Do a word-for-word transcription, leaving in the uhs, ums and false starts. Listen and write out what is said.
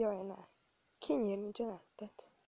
jaj, ne. Kinyírni Dzsenetet.